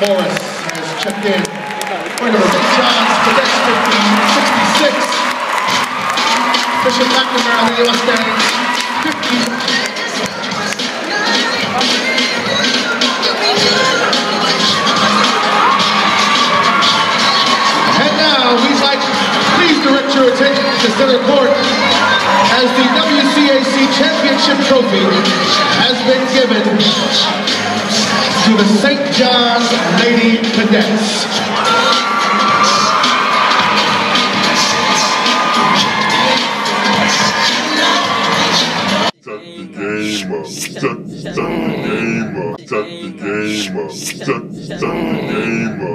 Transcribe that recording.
Morris has checked in for the St. John's Pedestrian 66. Bishop McNamara in the U.S. standings 50. And now we'd like to please direct your attention to center court as the WCAC championship trophy has been given to the St. John's Lady Cadets. Set the game up, set the game up, set the game up, set the game up.